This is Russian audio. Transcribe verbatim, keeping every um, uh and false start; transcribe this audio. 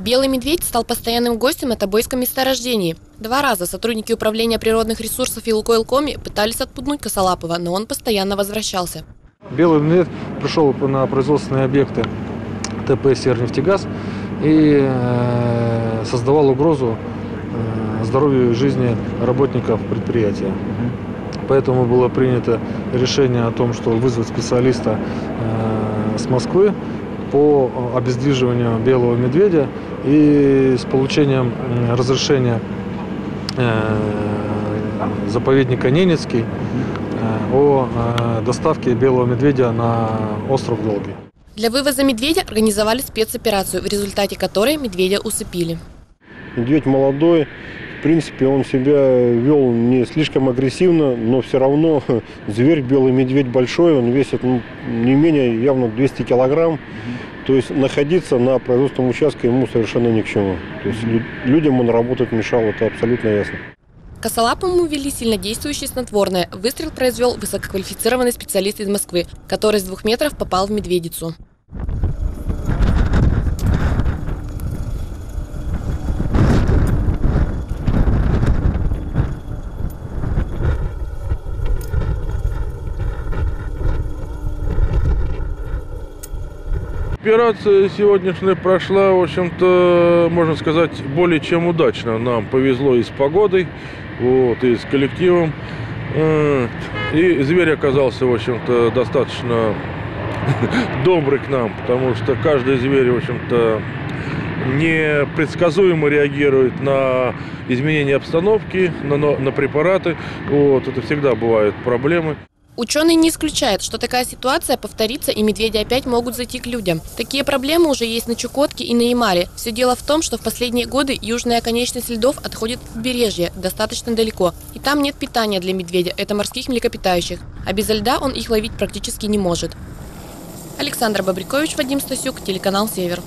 Белый медведь стал постоянным гостем на Тобойском месторождении. Два раза сотрудники Управления природных ресурсов и Лукойл-Коми пытались отпугнуть Косолапова, но он постоянно возвращался. Белый медведь пришел на производственные объекты Т П «Севернефтегаз» и создавал угрозу здоровью и жизни работников предприятия. Поэтому было принято решение о том, что вызвать специалиста с Москвы по обездвиживанию белого медведя и с получением разрешения заповедника Ненецкий о доставке белого медведя на остров Долгий. Для вывоза медведя организовали спецоперацию, в результате которой медведя усыпили. Медведь молодой, в принципе, он себя вел не слишком агрессивно, но все равно зверь, белый медведь большой, он весит ну, не менее явно двести килограмм. То есть находиться на производственном участке ему совершенно ни к чему. То есть людям он работать мешал, это абсолютно ясно. Косолапому ввели сильнодействующее снотворное. Выстрел произвел высококвалифицированный специалист из Москвы, который с двух метров попал в медведицу. Операция сегодняшняя прошла, в общем-то, можно сказать, более чем удачно. Нам повезло и с погодой, вот, и с коллективом. И зверь оказался, в общем-то, достаточно добрый к нам, потому что каждый зверь, в общем-то, непредсказуемо реагирует на изменения обстановки, на, на препараты. Вот, это всегда бывают проблемы. Ученые не исключают, что такая ситуация повторится и медведи опять могут зайти к людям. Такие проблемы уже есть на Чукотке и на Ямале. Все дело в том, что в последние годы южная оконечность льдов отходит от побережья достаточно далеко. И там нет питания для медведя, это морских млекопитающих. А без льда он их ловить практически не может. Александр Бобрикович, Вадим Стасюк, телеканал Север.